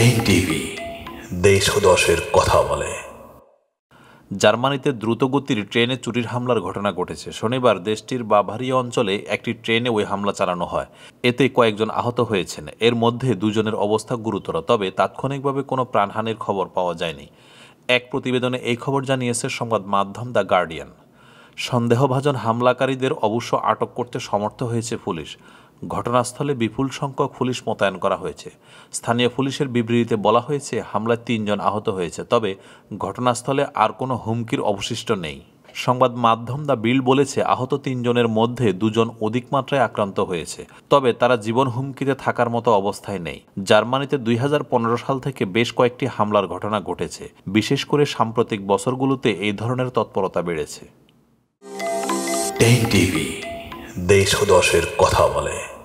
Ten TV দেশ ও দশের কথা বলে। জার্মানিতে দ্রুতগতির ট্রেনে চুরির হামলার ঘটনা ঘটেছে। শনিবার দেশটির বাভারিয়া অঞ্চলে একটি ট্রেনে ওই হামলা চালানো হয়। এতে কয়েকজন আহত হয়েছেন, এর মধ্যে দুজনের অবস্থা গুরুতর, তবে তাৎক্ষণিকভাবে কোনো প্রাণহানির খবর পাওয়া যায়নি। এক প্রতিবেদনে এই খবর জানিয়েছে সংবাদ মাধ্যম দ্য গার্ডিয়ান। সন্দেহভাজন হামলাকারীদের অবশ্য আটক করতে সমর্থ হয়েছে পুলিশ। ঘটনাস্থলে বিপুল সংখ্যক পুলিশ মোতায়েন করা হয়েছে। স্থানীয় পুলিশের বিবৃতিতে বলা হয়েছে, হামলায় ৩ জন আহত হয়েছে, তবে ঘটনাস্থলে আর কোনো হুমকির অবশিষ্ট নেই। সংবাদ মাধ্যম দ্য বিল বলেছে, আহত ৩ জনের মধ্যে 2 জন অধিক মাত্রায় আক্রান্ত হয়েছে, তবে তারা জীবন হুমকিতে থাকার মতো অবস্থায় নেই। জার্মানিতে ২০১৫ সাল থেকে বেশ কয়েকটি হামলার ঘটনা ঘটেছে। বিশেষ করে সাম্প্রতিক বছরগুলোতে এই ধরনের তৎপরতা বেড়েছে। টেন টিভি দেশ ও দশের কথা বলে।